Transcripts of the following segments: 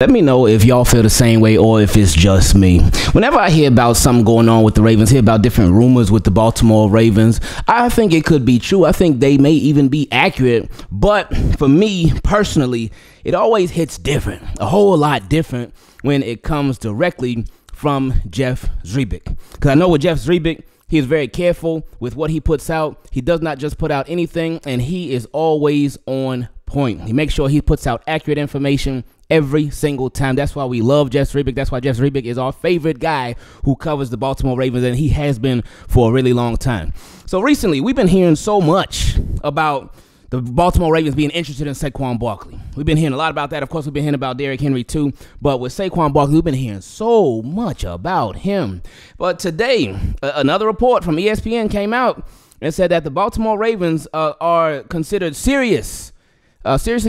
Let me know if y'all feel the same way or if it's just me. Whenever I hear about something going on with the Ravens, hear about different rumors with the Baltimore Ravens, I think it could be true. I think they may even be accurate. But for me personally, it always hits different, a whole lot different when it comes directly from Jeff Zrebiec. Because I know with Jeff Zrebiec, he is very careful with what he puts out. He does not just put out anything, and he is always on point. He makes sure he puts out accurate information every single time. That's why we love Jeff Zrebiec. That's why Jeff Zrebiec is our favorite guy who covers the Baltimore Ravens, and he has been for a really long time. So recently, we've been hearing so much about the Baltimore Ravens being interested in Saquon Barkley. We've been hearing a lot about that. Of course, we've been hearing about Derrick Henry too. But with Saquon Barkley, we've been hearing so much about him. But today, another report from ESPN came out and said that the Baltimore Ravens are considered seriously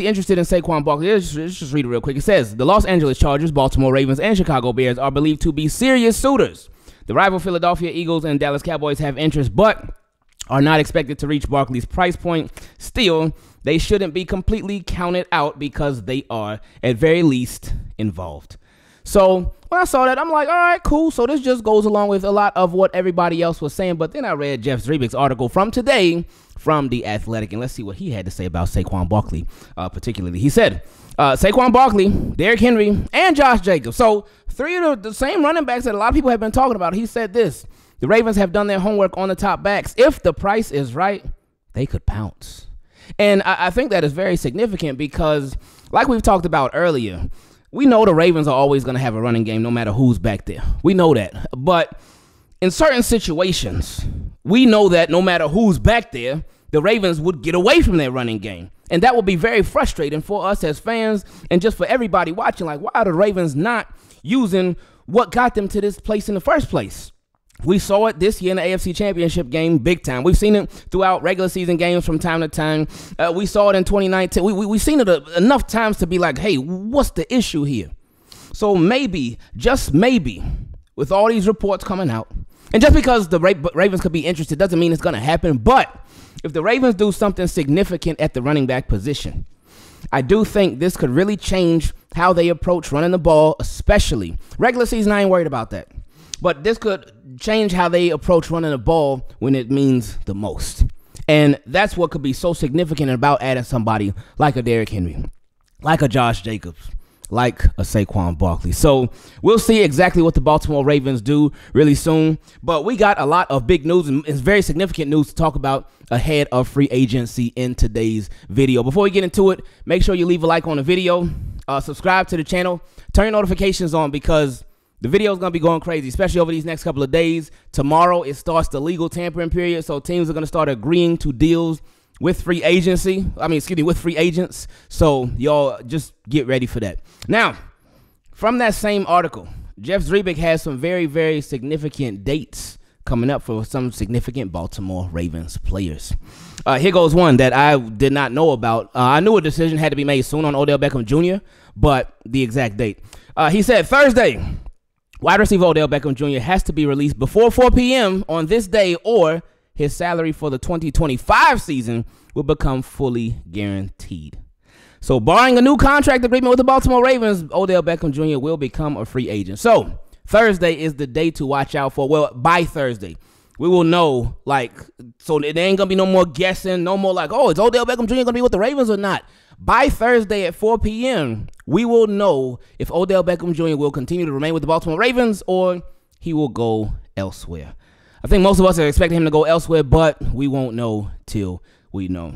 interested in Saquon Barkley. Let's just read it real quick. It says, the Los Angeles Chargers, Baltimore Ravens, and Chicago Bears are believed to be serious suitors. The rival Philadelphia Eagles and Dallas Cowboys have interest, but are not expected to reach Barkley's price point. Still, they shouldn't be completely counted out because they are, at very least, involved. So when I saw that, I'm like, all right, cool. So this just goes along with a lot of what everybody else was saying. But then I read Jeff Zrebiec's article from today from The Athletic, and let's see what he had to say about Saquon Barkley particularly. He said, Saquon Barkley, Derrick Henry, and Josh Jacobs. So three of the same running backs that a lot of people have been talking about. He said this, the Ravens have done their homework on the top backs. If the price is right, they could pounce. And I think that is very significant because, like we've talked about earlier, we know the Ravens are always going to have a running game no matter who's back there. We know that. But in certain situations, we know that no matter who's back there, the Ravens would get away from their running game. And that would be very frustrating for us as fans and just for everybody watching. Like, why are the Ravens not using what got them to this place in the first place? We saw it this year in the AFC Championship game big time. We've seen it throughout regular season games from time to time. We saw it in 2019. We've seen it enough times to be like, hey, what's the issue here? So maybe, just maybe, with all these reports coming out, and just because the Ravens could be interested doesn't mean it's going to happen, but if the Ravens do something significant at the running back position, I do think this could really change how they approach running the ball, especially regular season. I ain't worried about that. But this could change how they approach running the ball when it means the most. And that's what could be so significant about adding somebody like a Derrick Henry, like a Josh Jacobs, like a Saquon Barkley. So we'll see exactly what the Baltimore Ravens do really soon. But we got a lot of big news, and it's very significant news to talk about ahead of free agency in today's video. Before we get into it, make sure you leave a like on the video, subscribe to the channel, turn your notifications on because the video is going to be going crazy, especially over these next couple of days. Tomorrow, it starts the legal tampering period, so teams are going to start agreeing to deals with free agency. with free agents. So y'all just get ready for that. Now, from that same article, Jeff Zrebiec has some very, very significant dates coming up for some significant Baltimore Ravens players. Here goes one that I did not know about. I knew a decision had to be made soon on Odell Beckham Jr., but the exact date. He said Thursday, wide receiver Odell Beckham Jr. has to be released before 4 p.m. on this day, or his salary for the 2025 season will become fully guaranteed. So barring a new contract agreement with the Baltimore Ravens, Odell Beckham Jr. will become a free agent. So Thursday is the day to watch out for. Well, by Thursday, we will know, like, so there ain't going to be no more guessing, no more like, oh, is Odell Beckham Jr. going to be with the Ravens or not? By Thursday at 4 p.m., we will know if Odell Beckham Jr. will continue to remain with the Baltimore Ravens or he will go elsewhere. I think most of us are expecting him to go elsewhere, but we won't know till we know.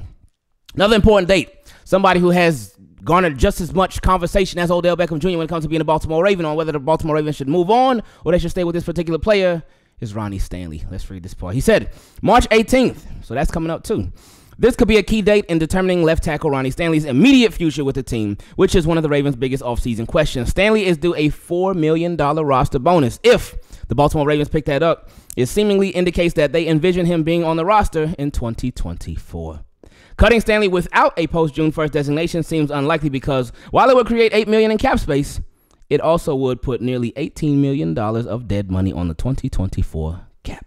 Another important date, somebody who has garnered just as much conversation as Odell Beckham Jr. when it comes to being a Baltimore Raven on whether the Baltimore Ravens should move on or they should stay with this particular player, is Ronnie Stanley. Let's read this part. He said, March 18th, so that's coming up too. This could be a key date in determining left tackle Ronnie Stanley's immediate future with the team, which is one of the Ravens' biggest offseason questions. Stanley is due a $4 million roster bonus. If the Baltimore Ravens pick that up, it seemingly indicates that they envision him being on the roster in 2024. Cutting Stanley without a post-June 1st designation seems unlikely because while it would create $8 million in cap space, it also would put nearly $18 million of dead money on the 2024 cap.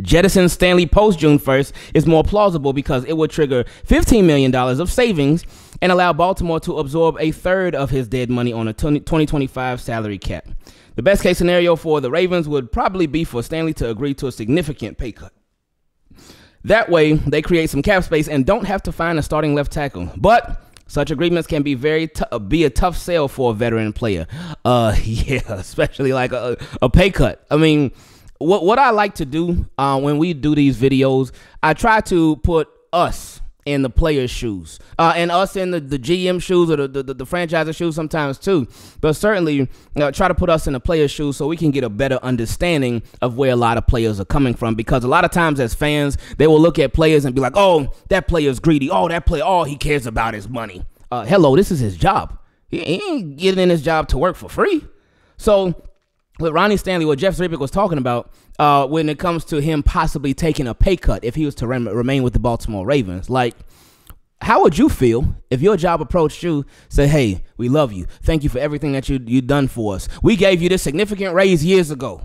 Jettison Stanley post-June 1st is more plausible because it would trigger $15 million of savings and allow Baltimore to absorb a third of his dead money on a 2025 salary cap. The best case scenario for the Ravens would probably be for Stanley to agree to a significant pay cut. That way, they create some cap space and don't have to find a starting left tackle. But such agreements can be a tough sell for a veteran player. Especially like a pay cut. I mean, what I like to do when we do these videos, I try to put us in the player's shoes, and us in the GM shoes, or the franchise's shoes sometimes too, but certainly try to put us in the player's shoes so we can get a better understanding of where a lot of players are coming from, because a lot of times as fans, they will look at players and be like, oh, that player's greedy, oh, that player, all he cares about is money. Hello, this is his job. He ain't getting in his job to work for free. So what Ronnie Stanley, what Jeff Zrebiec was talking about when it comes to him possibly taking a pay cut if he was to remain with the Baltimore Ravens, like, how would you feel if your job approached you, say, hey, we love you. Thank you for everything that you done for us. We gave you this significant raise years ago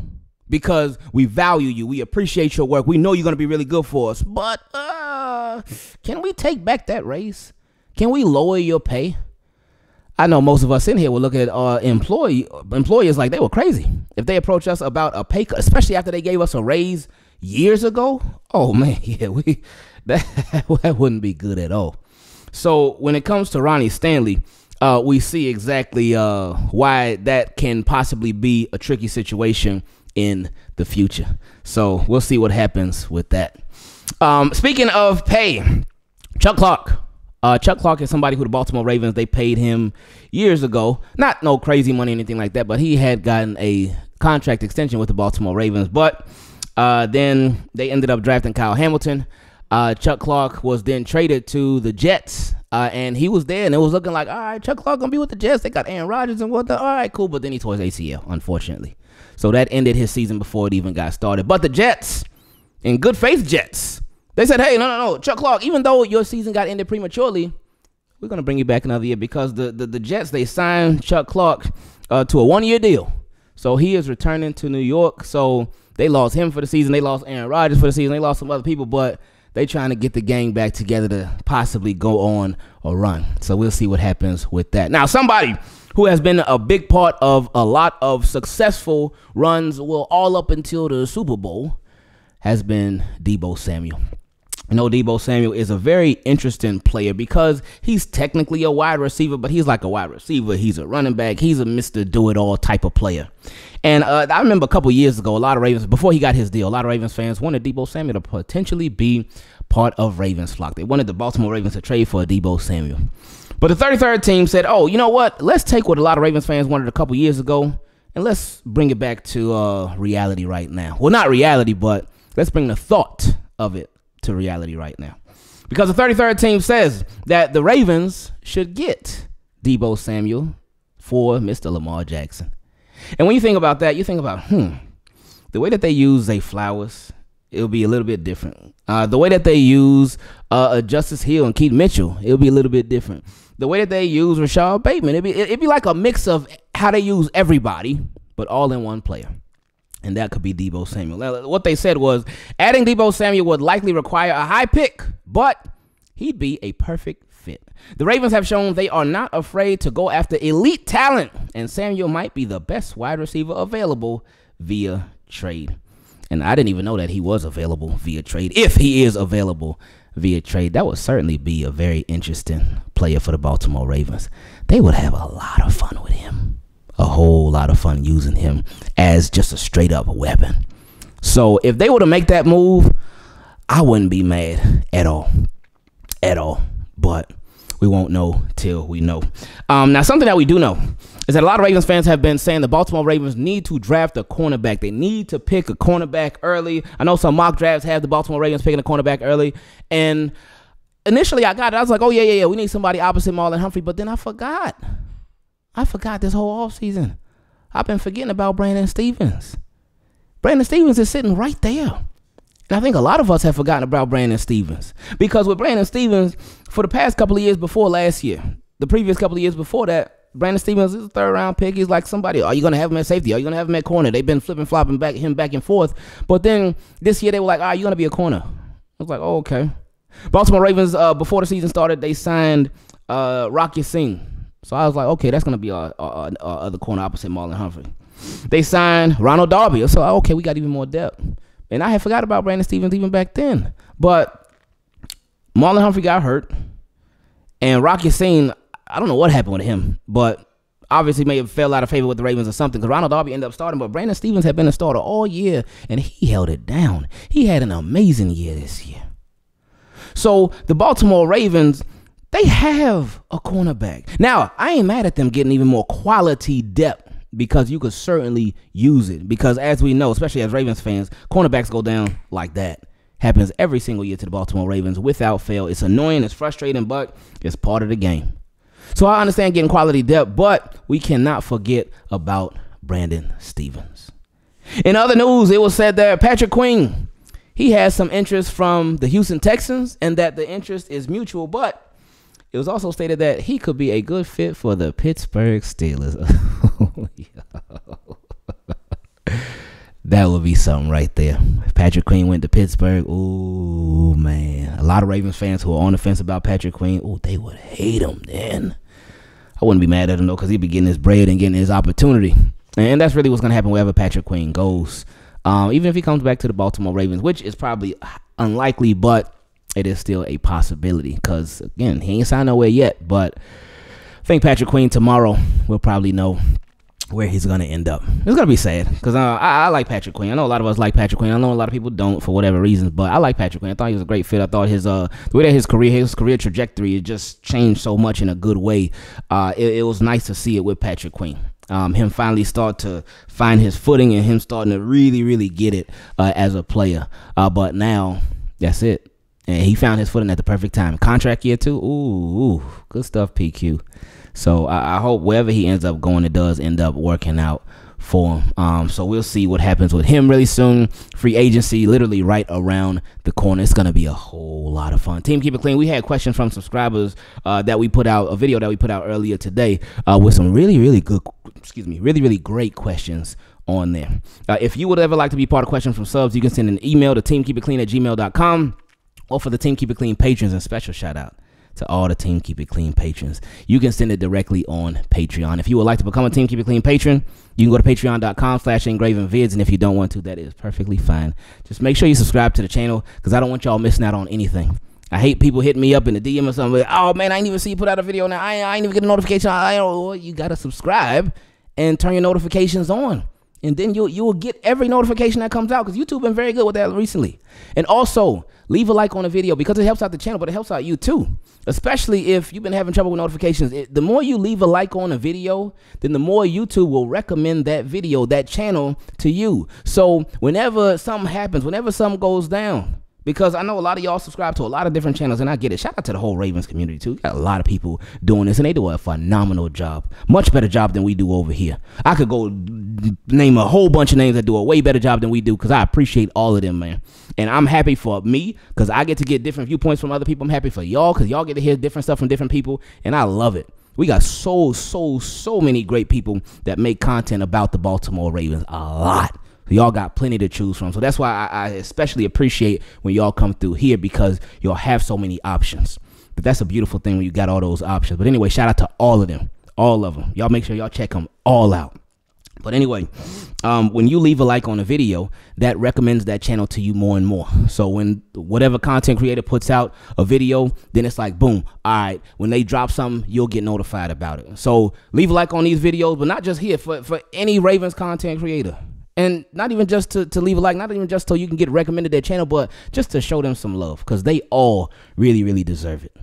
because we value you. We appreciate your work. We know you're going to be really good for us, but can we take back that raise? Can we lower your pay? I know most of us in here will look at our employers like they were crazy if they approach us about a pay cut, especially after they gave us a raise years ago. Oh man, yeah, that wouldn't be good at all. So when it comes to Ronnie Stanley, we see exactly why that can possibly be a tricky situation in the future. So we'll see what happens with that. Speaking of pay, Chuck Clark. Chuck Clark is somebody who the Baltimore Ravens, they paid him years ago. Not no crazy money or anything like that, but he had gotten a contract extension with the Baltimore Ravens. But then they ended up drafting Kyle Hamilton. Chuck Clark was then traded to the Jets, and he was there, and it was looking like, all right, Chuck Clark going to be with the Jets. They got Aaron Rodgers and whatnot. All right, cool. But then he tore his ACL, unfortunately. So that ended his season before it even got started. But the Jets, in good faith Jets, they said, hey, no, Chuck Clark, even though your season got ended prematurely, we're going to bring you back another year, because the Jets, they signed Chuck Clark to a one-year deal. So he is returning to New York. So they lost him for the season. They lost Aaron Rodgers for the season. They lost some other people, but they trying to get the gang back together to possibly go on a run. So we'll see what happens with that. Now, somebody who has been a big part of a lot of successful runs, well, all up until the Super Bowl, has been Deebo Samuel. I know Deebo Samuel is a very interesting player because he's technically a wide receiver, but he's like a wide receiver. He's a running back. He's a Mr. Do-it-all type of player. And I remember a couple years ago, a lot of Ravens, before he got his deal, a lot of Ravens fans wanted Deebo Samuel to potentially be part of Ravens flock. They wanted the Baltimore Ravens to trade for Deebo Samuel. But the 33rd team said, oh, you know what? Let's take what a lot of Ravens fans wanted a couple years ago, and let's bring it back to reality right now. Well, not reality, but let's bring the thought of it to reality right now, because the 33rd team says that the Ravens should get Deebo Samuel for Mr. Lamar Jackson. And when you think about that, you think about, the way that they use Zay Flowers, it'll be a little bit different. The way that they use Justice Hill and Keith Mitchell, it'll be a little bit different. The way that they use Rashad Bateman, it'd be like a mix of how they use everybody, but all in one player. And that could be Deebo Samuel. What they said was, adding Deebo Samuel would likely require a high pick, but he'd be a perfect fit. The Ravens have shown they are not afraid to go after elite talent, and Samuel might be the best wide receiver available via trade. And I didn't even know that he was available via trade. If he is available via trade, that would certainly be a very interesting player for the Baltimore Ravens. They would have a lot of fun with him. A whole lot of fun using him as just a straight up weapon. So if they were to make that move, I wouldn't be mad at all. At all. But we won't know till we know. Now, something that we do know is that a lot of Ravens fans have been saying the Baltimore Ravens need to draft a cornerback. They need to pick a cornerback early. I know some mock drafts have the Baltimore Ravens picking a cornerback early. And initially I got it. I was like, oh, yeah, we need somebody opposite Marlon Humphrey. But then I forgot this whole offseason. I've been forgetting about Brandon Stephens. Brandon Stephens is sitting right there. And I think a lot of us have forgotten about Brandon Stephens. Because with Brandon Stephens, for the past couple of years before last year, the previous couple of years before that, Brandon Stephens is a third-round pick. He's like somebody, are you going to have him at safety? Are you going to have him at corner? They've been flopping back and forth. But then this year they were like, all right, you're going to be a corner. I was like, oh, okay. Baltimore Ravens, before the season started, they signed Rock Ya-Sin. So I was like, okay, that's going to be our other corner opposite Marlon Humphrey. They signed Ronald Darby. So, okay, we got even more depth. And I had forgot about Brandon Stephens even back then. But Marlon Humphrey got hurt. And Rock Ya-Sin, I don't know what happened with him, but obviously may have fell out of favor with the Ravens or something, because Ronald Darby ended up starting, but Brandon Stephens had been a starter all year, and he held it down. He had an amazing year this year. So the Baltimore Ravens, they have a cornerback. Now, I ain't mad at them getting even more quality depth, because you could certainly use it, because as we know, especially as Ravens fans, cornerbacks go down like that. Happens every single year to the Baltimore Ravens without fail. It's annoying, it's frustrating, but it's part of the game. So I understand getting quality depth, but we cannot forget about Brandon Stephens. In other news, it was said that Patrick Queen, he has some interest from the Houston Texans and that the interest is mutual, but it was also stated that he could be a good fit for the Pittsburgh Steelers. That would be something right there. If Patrick Queen went to Pittsburgh, ooh, man. A lot of Ravens fans who are on the fence about Patrick Queen, ooh, they would hate him then. I wouldn't be mad at him, though, because he'd be getting his bread and getting his opportunity. And that's really what's going to happen wherever Patrick Queen goes. Even if he comes back to the Baltimore Ravens, which is probably unlikely, but it is still a possibility because, again, he ain't signed nowhere yet. But I think Patrick Queen tomorrow will probably know where he's going to end up. It's going to be sad because I like Patrick Queen. I know a lot of us like Patrick Queen. I know a lot of people don't for whatever reasons, but I like Patrick Queen. I thought he was a great fit. I thought the way that his career trajectory just changed so much in a good way. It was nice to see it with Patrick Queen. Him finally start to find his footing and him starting to really, really get it as a player. But now that's it. And he found his footing at the perfect time. Contract year too. Ooh, good stuff, PQ. So I hope wherever he ends up going, it does end up working out for him. So we'll see what happens with him really soon. Free agency literally right around the corner. It's going to be a whole lot of fun. Team Keep It Clean, we had questions from subscribers that we put out, a video that we put out earlier today with some really, really good, excuse me, really, really great questions on there. If you would ever like to be part of Question from Subs, you can send an email to teamkeepitclean@gmail.com. Or for the Team Keep It Clean patrons, and special shout out to all the Team Keep It Clean patrons. You can send it directly on Patreon. If you would like to become a Team Keep It Clean patron, you can go to patreon.com/engravenvids. And if you don't want to, that is perfectly fine. Just make sure you subscribe to the channel because I don't want y'all missing out on anything. I hate people hitting me up in the DM or something. Like, oh, man, I didn't even see you put out a video now. I ain't even get a notification. You got to subscribe and turn your notifications on. And then you'll get every notification that comes out because YouTube been very good with that recently. And also, leave a like on the video because it helps out the channel, but it helps out you too. Especially if you've been having trouble with notifications. The more you leave a like on a video, then the more YouTube will recommend that video, that channel to you. So whenever something happens, whenever something goes down, because I know a lot of y'all subscribe to a lot of different channels, and I get it. Shout out to the whole Ravens community, too. We got a lot of people doing this, and they do a phenomenal job. Much better job than we do over here. I could go name a whole bunch of names that do a way better job than we do because I appreciate all of them, man. And I'm happy for me because I get to get different viewpoints from other people. I'm happy for y'all because y'all get to hear different stuff from different people, and I love it. We got so many great people that make content about the Baltimore Ravens a lot. Y'all got plenty to choose from. So that's why I especially appreciate when y'all come through here because y'all have so many options. But that's a beautiful thing when you got all those options. But anyway, shout out to all of them. All of them. Y'all make sure y'all check them all out. But anyway, when you leave a like on a video, that recommends that channel to you more and more. So when whatever content creator puts out a video, then it's like, boom, all right, when they drop something, you'll get notified about it. So leave a like on these videos, but not just here, for any Ravens content creator. And not even just to leave a like, not even just so you can get recommended their channel, but just to show them some love because they all really, really deserve it.